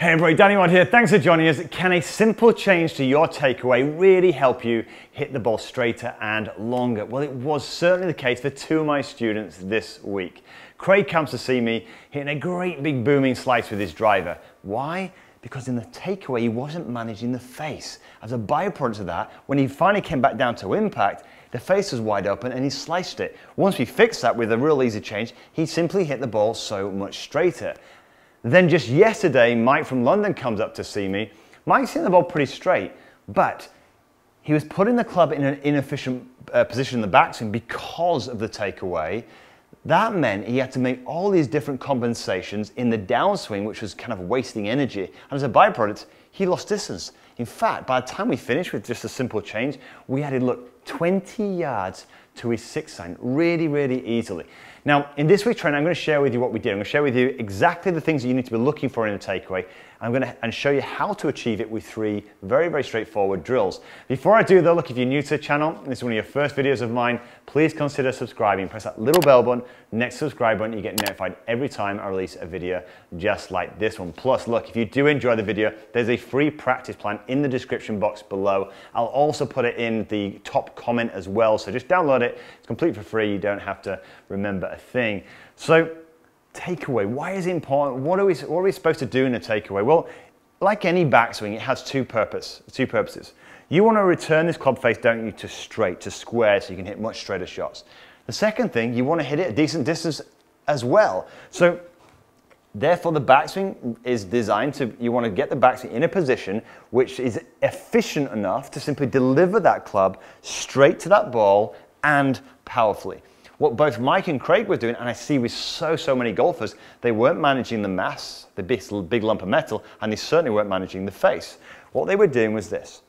Hey everybody, Danny Maude here. Thanks for joining us. Can a simple change to your takeaway really help you hit the ball straighter and longer? Well, it was certainly the case for two of my students this week. Craig comes to see me hitting a great big booming slice with his driver. Why? Because in the takeaway, he wasn't managing the face. As a byproduct of that, when he finally came back down to impact, the face was wide open and he sliced it. Once we fixed that with a real easy change, he simply hit the ball so much straighter. Then just yesterday, Mike from London comes up to see me. Mike's hitting the ball pretty straight, but he was putting the club in an inefficient position in the backswing because of the takeaway. That meant he had to make all these different compensations in the downswing, which was kind of wasting energy. And as a byproduct, he lost distance. In fact, by the time we finished with just a simple change, we had to look 20 yards to his six iron really, really easily. Now, in this week's training, I'm going to share with you what we did. I'm going to share with you exactly the things that you need to be looking for in a takeaway. I'm going to show you how to achieve it with three very, very straightforward drills. Before I do though, look, if you're new to the channel, and this is one of your first videos of mine, please consider subscribing. Press that little bell button next to the subscribe button. You get notified every time I release a video just like this one. Plus, look, if you do enjoy the video, there's a free practice plan in the description box below. I'll also put it in the top comment as well, so just download it. It's complete for free. You don't have to remember a thing. So takeaway, why is it important? What are we supposed to do in a takeaway? Well, like any backswing, it has two purposes. You want to return this club face, don't you, to straight, to square, so you can hit much straighter shots. The second thing, you want to hit it a decent distance as well. So therefore, the backswing is designed to, you want to get the backswing in a position which is efficient enough to simply deliver that club straight to that ball and powerfully. What both Mike and Craig were doing, and I see with so many golfers, they weren't managing the mass, the big lump of metal, and they certainly weren't managing the face. What they were doing was this.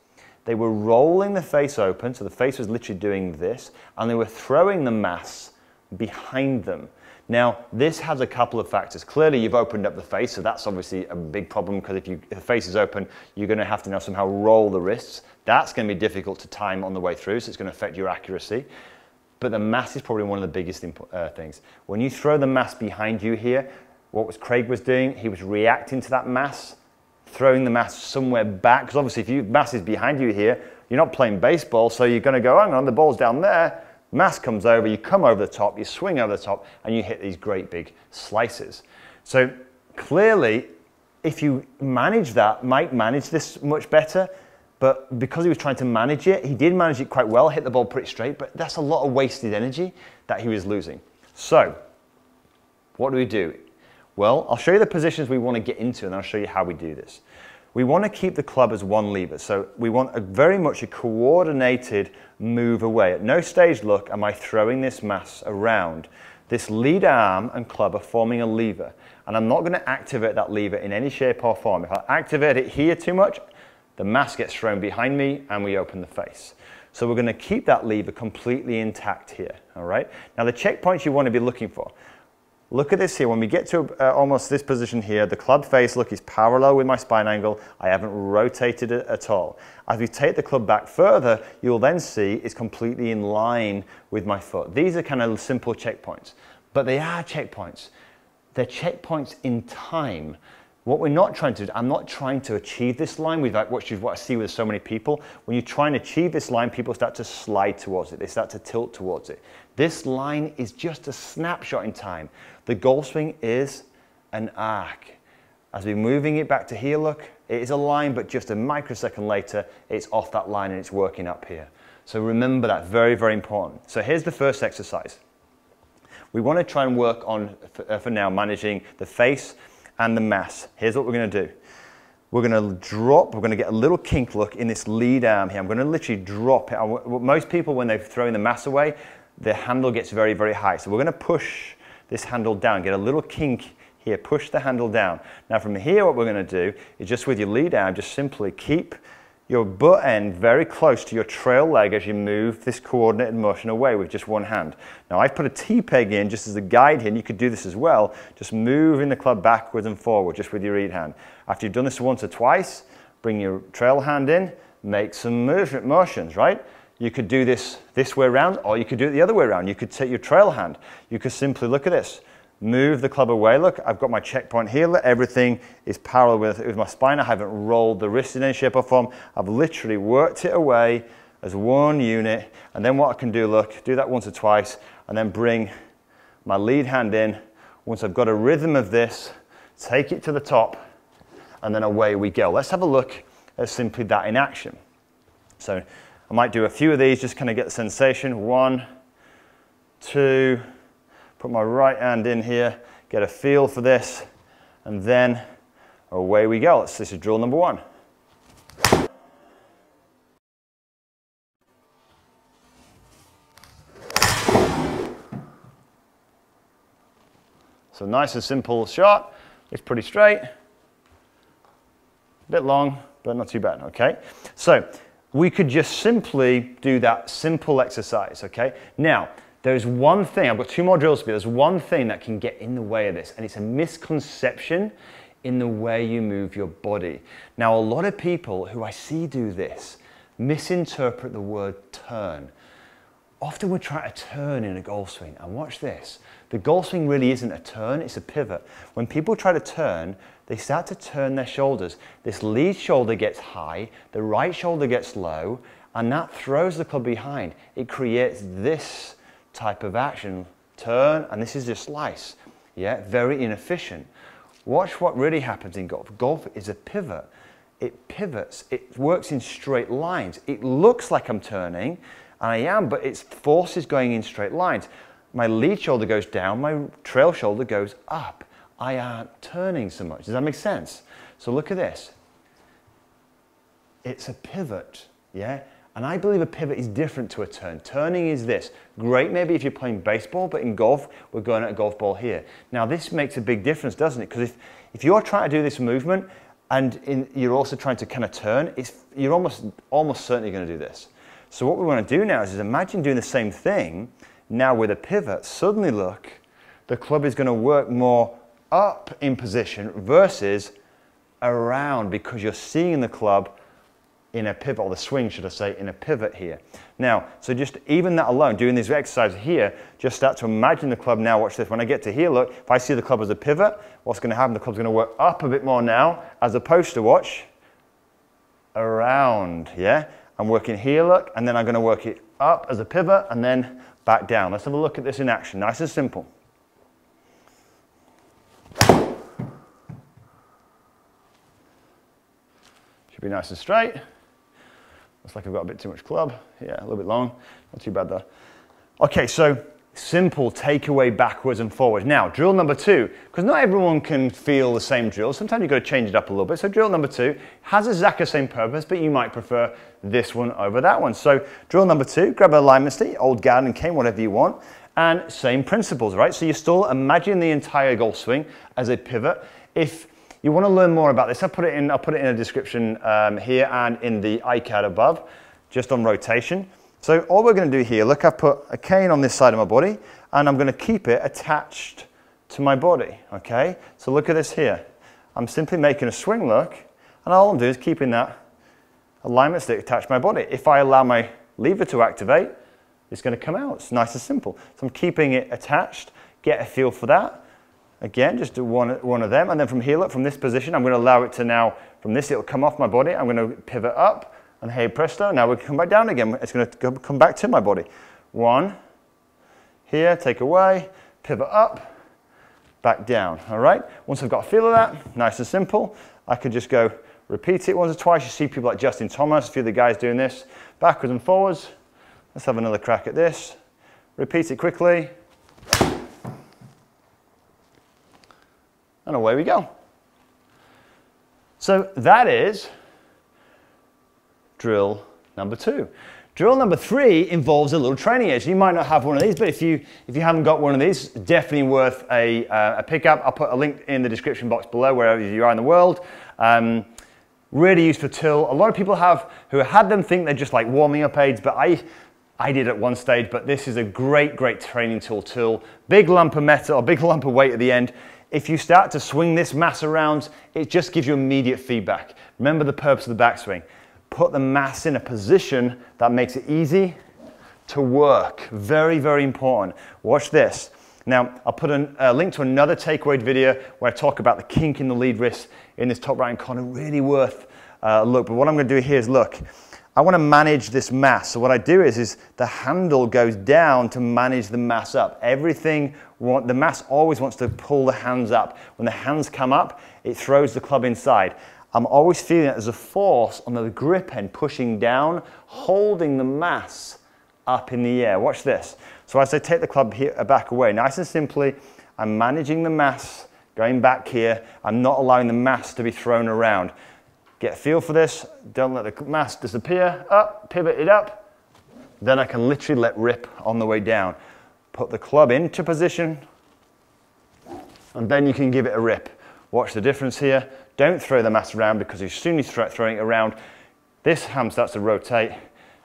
They were rolling the face open, so the face was literally doing this, and they were throwing the mass behind them. Now, this has a couple of factors. Clearly, you've opened up the face, so that's obviously a big problem, because if the face is open, you're going to have to now somehow roll the wrists. That's going to be difficult to time on the way through, so it's going to affect your accuracy. But the mass is probably one of the biggest things. When you throw the mass behind you here, what Craig was doing, he was reacting to that mass, throwing the mass somewhere back, because obviously if your mass is behind you here, you're not playing baseball, so you're gonna go, hang on, the ball's down there, mass comes over, you come over the top, you swing over the top, and you hit these great big slices. So clearly, if you manage that, Mike managed this much better, but because he was trying to manage it, he did manage it quite well, hit the ball pretty straight, but that's a lot of wasted energy that he was losing. So, what do we do? Well, I'll show you the positions we want to get into, and I'll show you how we do this. We want to keep the club as one lever, so we want very much a coordinated move away. At no stage, look, am I throwing this mass around. This lead arm and club are forming a lever, and I'm not going to activate that lever in any shape or form. If I activate it here too much, the mass gets thrown behind me and we open the face. So we're going to keep that lever completely intact here, all right? Now the checkpoints you want to be looking for. Look at this here, when we get to almost this position here, the club face, look, is parallel with my spine angle. I haven't rotated it at all. As we take the club back further, you'll then see it's completely in line with my foot. These are kind of simple checkpoints, but they are checkpoints. They're checkpoints in time. What we're not trying to do, I'm not trying to achieve this line with like what I see with so many people. When you try and achieve this line, people start to slide towards it. They start to tilt towards it. This line is just a snapshot in time. The golf swing is an arc. As we're moving it back to here, look, it is a line, but just a microsecond later, it's off that line and it's working up here. So remember that, very, very important. So here's the first exercise. We want to try and work on, for now, managing the face and the mass. Here's what we're going to do. We're going to drop, we're going to get a little kink look in this lead arm here. I'm going to literally drop it. Most people, when they're throwing the mass away, the handle gets very, very high. So we're going to push this handle down, get a little kink here, push the handle down. Now from here, what we're going to do is just with your lead arm, just simply keep your butt end very close to your trail leg as you move this coordinated motion away with just one hand. Now I've put a T-peg in just as a guide here, and you could do this as well, just moving the club backwards and forward just with your lead hand. After you've done this once or twice, bring your trail hand in, make some movement motions, right? You could do this way around, or you could do it the other way around. You could take your trail hand. You could simply, look at this, move the club away. Look, I've got my checkpoint here. Look, everything is parallel with my spine. I haven't rolled the wrist in any shape or form. I've literally worked it away as one unit. And then what I can do, look, do that once or twice, and then bring my lead hand in. Once I've got a rhythm of this, take it to the top, and then away we go. Let's have a look at simply that in action. So I might do a few of these, just kind of get the sensation. One, two, put my right hand in here, get a feel for this, and then away we go. This is drill number one. So nice and simple shot. It's pretty straight. A bit long, but not too bad, okay? So we could just simply do that simple exercise, okay? Now, there's one thing, I've got two more drills to do, there's one thing that can get in the way of this, and it's a misconception in the way you move your body. Now, a lot of people who I see do this misinterpret the word turn. Often we're trying to turn in a golf swing, and watch this. The golf swing really isn't a turn, it's a pivot. When people try to turn, they start to turn their shoulders. This lead shoulder gets high, the right shoulder gets low, and that throws the club behind. It creates this type of action. Turn, and this is your slice. Yeah, very inefficient. Watch what really happens in golf. Golf is a pivot. It pivots, it works in straight lines. It looks like I'm turning, and I am, but its force is going in straight lines. My lead shoulder goes down, my trail shoulder goes up. I aren't turning so much. Does that make sense? So look at this. It's a pivot, yeah? And I believe a pivot is different to a turn. Turning is this. Great maybe if you're playing baseball, but in golf, we're going at a golf ball here. Now this makes a big difference, doesn't it? Because if you're trying to do this movement and you're also trying to kind of turn, you're almost certainly going to do this. So what we want to do now is imagine doing the same thing now with a pivot. Suddenly look, the club is going to work more up in position versus around because you're seeing the club in a pivot, or the swing should I say, in a pivot here. Now, so just even that alone, doing these exercises here, just start to imagine the club now, watch this, when I get to here, look, if I see the club as a pivot, what's going to happen, the club's going to work up a bit more now, as opposed to watch, around, yeah? I'm working here, look, and then I'm going to work it up as a pivot, and then back down. Let's have a look at this in action, nice and simple. Should be nice and straight. Looks like I've got a bit too much club. Yeah, a little bit long. Not too bad though. Okay, so simple takeaway backwards and forwards. Now, drill number two, because not everyone can feel the same drill. Sometimes you've got to change it up a little bit. So drill number two has exactly the same purpose, but you might prefer this one over that one. So drill number two, grab an alignment stick, old garden cane, whatever you want. And same principles, right? So you still imagine the entire golf swing as a pivot. If you want to learn more about this, I'll put it in a description here and in the iCard above, just on rotation. So all we're going to do here, look, I've put a cane on this side of my body, and I'm going to keep it attached to my body, okay? So look at this here. I'm simply making a swing look, and all I'm doing is keeping that alignment stick attached to my body. If I allow my lever to activate, it's going to come out. It's nice and simple. So I'm keeping it attached, get a feel for that. Again, just do one of them, and then from here, look, from this position, I'm going to allow it to now, from this it'll come off my body, I'm going to pivot up, and hey presto, now we can come back down again. It's going to come back to my body. One, here, take away, pivot up, back down, all right? Once I've got a feel of that, nice and simple, I could just go repeat it once or twice. You see people like Justin Thomas, a few of the guys doing this, backwards and forwards. Let's have another crack at this. Repeat it quickly. And away we go. So that is drill number two. Drill number three involves a little training edge. You might not have one of these, but if you haven't got one of these, definitely worth a pickup. I'll put a link in the description box below, wherever you are in the world. Really useful tool. A lot of people who had them think they're just like warming up aids, but I did at one stage, but this is a great, great training tool. Big lump of metal, or big lump of weight at the end. If you start to swing this mass around, it just gives you immediate feedback. Remember the purpose of the backswing. Put the mass in a position that makes it easy to work. Very, very important. Watch this. Now, I'll put a link to another takeaway video where I talk about the kink in the lead wrist in this top right-hand corner, really worth a look. But what I'm gonna do here is, look, I wanna manage this mass. So what I do is the handle goes down to manage the mass up. The mass always wants to pull the hands up. When the hands come up, it throws the club inside. I'm always feeling that there's a force on the grip end pushing down, holding the mass up in the air. Watch this. So as I take the club here, back away, nice and simply, I'm managing the mass, going back here. I'm not allowing the mass to be thrown around. Get a feel for this. Don't let the mass disappear. Up, pivot it up. Then I can literally let rip on the way down. Put the club into position, and then you can give it a rip. Watch the difference here. Don't throw the mass around, because as soon as you start throwing it around, this ham starts to rotate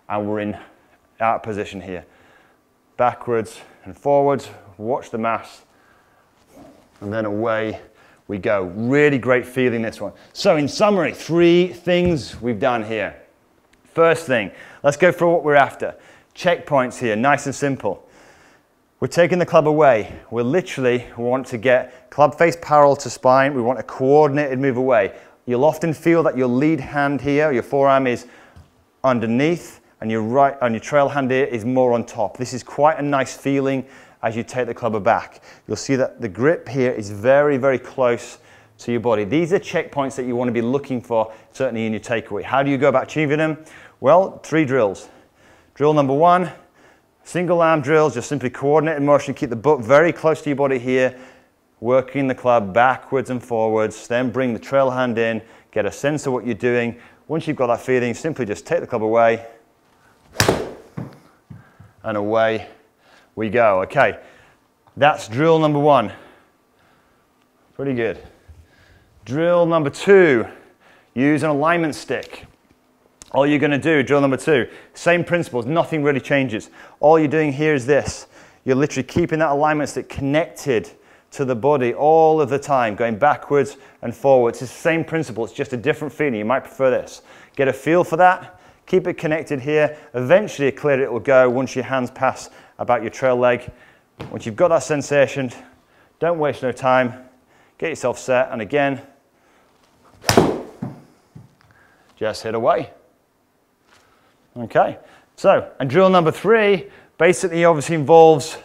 and we're in out position here. Backwards and forwards, watch the mass, and then away we go. Really great feeling, this one. So in summary, three things we've done here. First thing, let's go for what we're after. Checkpoints here, nice and simple. We're taking the club away. We literally want to get club face parallel to spine. We want a coordinated move away. You'll often feel that your lead hand here, your forearm, is underneath, and your trail hand here is more on top. This is quite a nice feeling as you take the club aback. You'll see that the grip here is very, very close to your body. These are checkpoints that you want to be looking for, certainly in your takeaway. How do you go about achieving them? Well, three drills. Drill number one, single arm drills, just simply coordinated motion, keep the butt very close to your body here, working the club backwards and forwards, then bring the trail hand in, get a sense of what you're doing. Once you've got that feeling, simply just take the club away, and away we go. Okay, that's drill number one. Pretty good. Drill number two, use an alignment stick. All you're going to do, drill number two, same principles, nothing really changes. All you're doing here is this. You're literally keeping that alignment stick connected to the body all of the time, going backwards and forwards. It's the same principle, it's just a different feeling. You might prefer this. Get a feel for that, keep it connected here. Eventually, clear it will go once your hands pass about your trail leg. Once you've got that sensation, don't waste no time. Get yourself set, and again, just hit away. Okay, so, and drill number three basically obviously involves,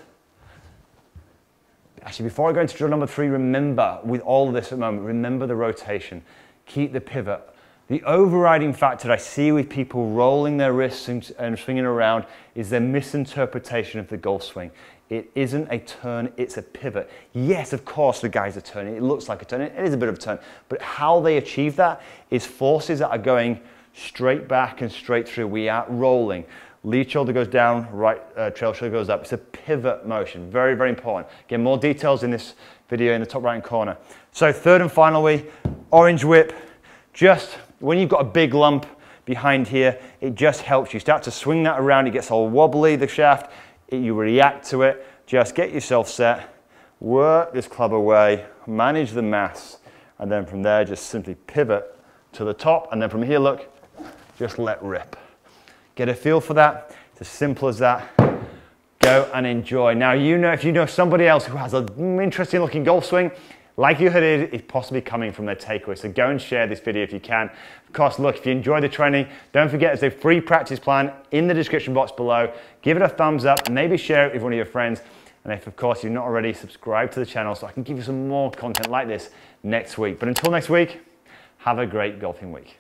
actually before I go into drill number three, remember, with all of this at the moment, remember the rotation, keep the pivot. The overriding factor that I see with people rolling their wrists and swinging around is their misinterpretation of the golf swing. It isn't a turn, it's a pivot. Yes, of course the guys are turning, it looks like a turn, it is a bit of a turn, but how they achieve that is forces that are going straight back and straight through. We are rolling. Lead shoulder goes down, right trail shoulder goes up. It's a pivot motion. Very, very important. Again, more details in this video in the top right-hand corner. So third and finally, Orange Whip. Just when you've got a big lump behind here, it just helps you. Start to swing that around. It gets all wobbly, the shaft. You react to it. Just get yourself set. Work this club away. Manage the mass. And then from there, just simply pivot to the top. And then from here, look, just let rip. Get a feel for that. It's as simple as that. Go and enjoy. Now, you know, if you know somebody else who has an interesting looking golf swing, likelihood is possibly coming from their takeaway. So go and share this video if you can. Of course, look, if you enjoy the training, don't forget there's a free practice plan in the description box below. Give it a thumbs up, maybe share it with one of your friends. And if, of course, you're not already subscribed to the channel, so I can give you some more content like this next week. But until next week, have a great golfing week.